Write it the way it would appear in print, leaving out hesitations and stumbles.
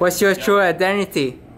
What's your true identity?